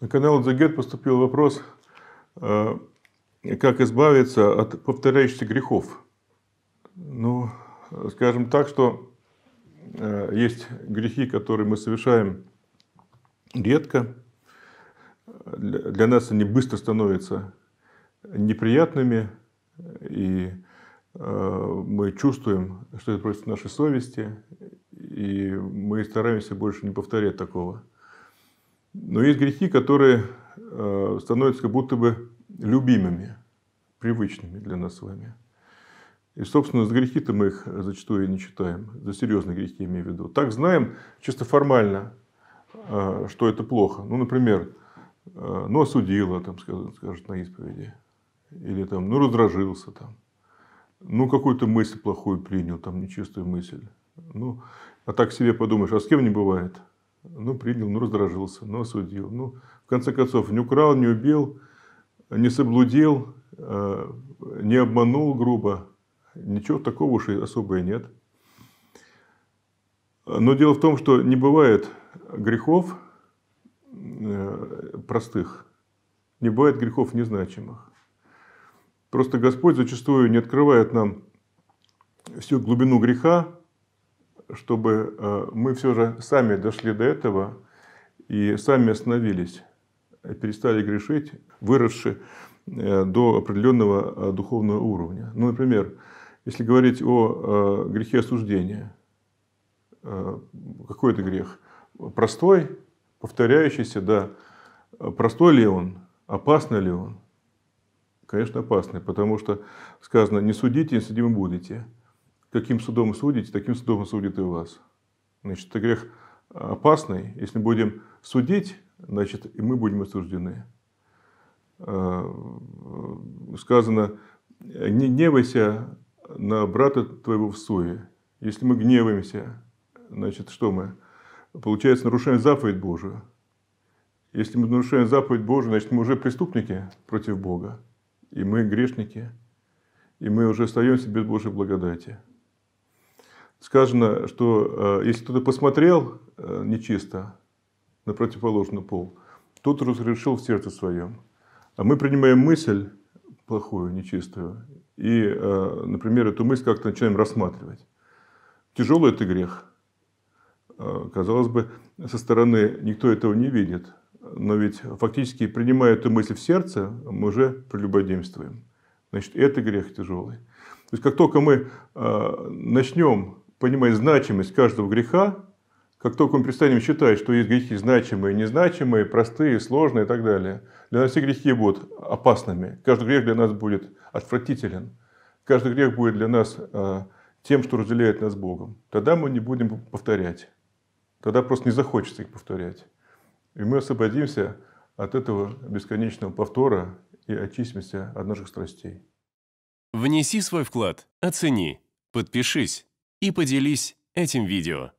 На канал The Get поступил вопрос, как избавиться от повторяющихся грехов. Ну, скажем так, что есть грехи, которые мы совершаем редко. Для нас они быстро становятся неприятными, и мы чувствуем, что это против нашей совести, и мы стараемся больше не повторять такого. Но есть грехи, которые становятся как будто бы любимыми, привычными для нас с вами. И, собственно, за грехи-то мы их зачастую и не читаем, за серьезные грехи имею в виду. Так знаем чисто формально, что это плохо. Ну, например, ну, осудила, там, скажут на исповеди, или там, ну, раздражился, там, ну, какую-то мысль плохую принял, там, нечистую мысль. Ну, а так себе подумаешь, а с кем не бывает? Ну, принял, ну, раздражился, ну, осудил. Ну, в конце концов, не украл, не убил, не соблудил, не обманул грубо. Ничего такого уж и особо и нет. Но дело в том, что не бывает грехов простых, не бывает грехов незначимых. Просто Господь зачастую не открывает нам всю глубину греха, чтобы мы все же сами дошли до этого и сами остановились, перестали грешить, выросши до определенного духовного уровня. Ну, например, если говорить о грехе осуждения, какой это грех? Простой, повторяющийся, да. Простой ли он? Опасный ли он? Конечно, опасный, потому что сказано: не судите, не судимы будете. Каким судом судите, таким судом судит и вас. Значит, это грех опасный. Если будем судить, значит, и мы будем осуждены. Сказано: не гневайся на брата твоего в суе. Если мы гневаемся, значит, что мы? Получается, нарушаем заповедь Божию. Если мы нарушаем заповедь Божию, значит, мы уже преступники против Бога. И мы грешники. И мы уже остаемся без Божьей благодати. Сказано, что если кто-то посмотрел нечисто на противоположный пол, тот разрешил в сердце своем. А мы принимаем мысль плохую, нечистую, и, например, эту мысль как-то начинаем рассматривать. Тяжелый это грех. Казалось бы, со стороны никто этого не видит, но ведь фактически, принимая эту мысль в сердце, мы уже прелюбодействуем. Значит, это грех тяжелый. То есть, как только мы начнем понимать значимость каждого греха, как только мы перестанем считать, что есть грехи значимые, незначимые, простые, сложные и так далее, для нас все грехи будут опасными. Каждый грех для нас будет отвратителен. Каждый грех будет для нас тем, что разделяет нас с Богом. Тогда мы не будем повторять. Тогда просто не захочется их повторять. И мы освободимся от этого бесконечного повтора и очистимся от наших страстей. Внеси свой вклад, оцени, подпишись и поделись этим видео.